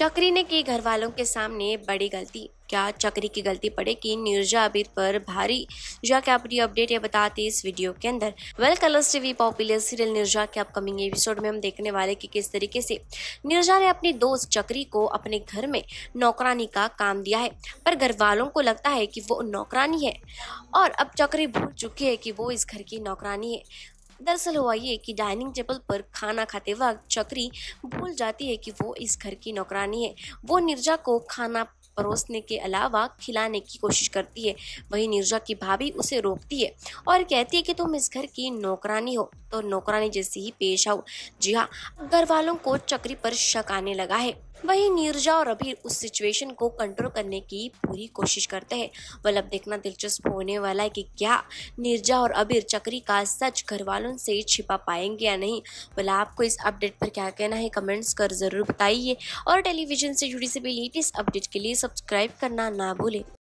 चक्री ने की घर वालों के सामने बड़ी गलती। क्या चक्री की गलती पड़ेगी निर्जा अभीर पर भारी? या क्या पूरी अपडेट ये बताते इस वीडियो के अंदर। Well Colors TV popular serial Neerja के अपकमिंग एपिसोड में हम देखने वाले कि किस तरीके से निर्जा ने अपने दोस्त चक्री को अपने घर में नौकरानी का काम दिया है, पर घर वालों को लगता है कि वो नौकरानी है और अब चक्री भूल चुकी है कि वो इस घर की नौकरानी है। दरअसल हुआ ये कि डाइनिंग टेबल पर खाना खाते वक्त चक्री भूल जाती है कि वो इस घर की नौकरानी है। वो निर्जा को खाना परोसने के अलावा खिलाने की कोशिश करती है। वहीं निर्जा की भाभी उसे रोकती है और कहती है कि तुम इस घर की नौकरानी हो तो नौकरानी जैसी ही पेश आओ। जी हाँ, घर वालों को चक्री पर शक आने लगा है। वहीं निर्जा और अभीर उस सिचुएशन को कंट्रोल करने की पूरी कोशिश करते हैं। वेल, अब देखना दिलचस्प होने वाला है कि क्या निर्जा और अभीर चक्री का सच घर वालों से छिपा पाएंगे या नहीं। वेल, आपको इस अपडेट पर क्या कहना है कमेंट्स कर ज़रूर बताइए और टेलीविज़न से जुड़ी सभी लेटेस्ट अपडेट के लिए सब्सक्राइब करना ना भूलें।